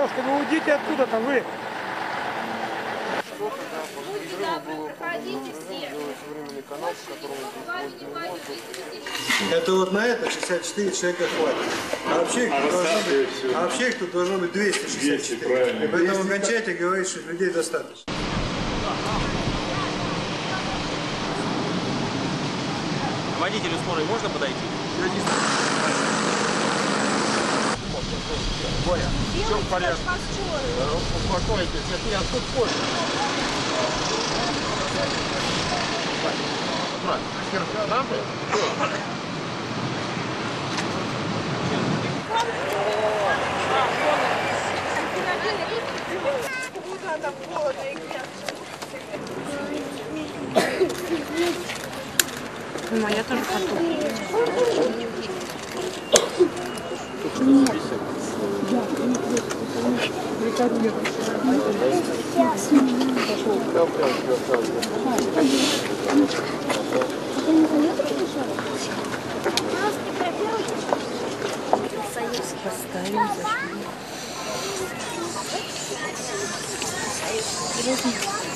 девушка, ну уйдите оттуда-то вы. Будьте добры, проходите все. Это вот на это 64 человека хватит. А вообще их тут должно быть 264. И поэтому кончайте говорить, что людей достаточно. Водителю скорой можно подойти? Боря, все в порядке. Успокойтесь, это я тут позже. Я тоже хочу. Поставим.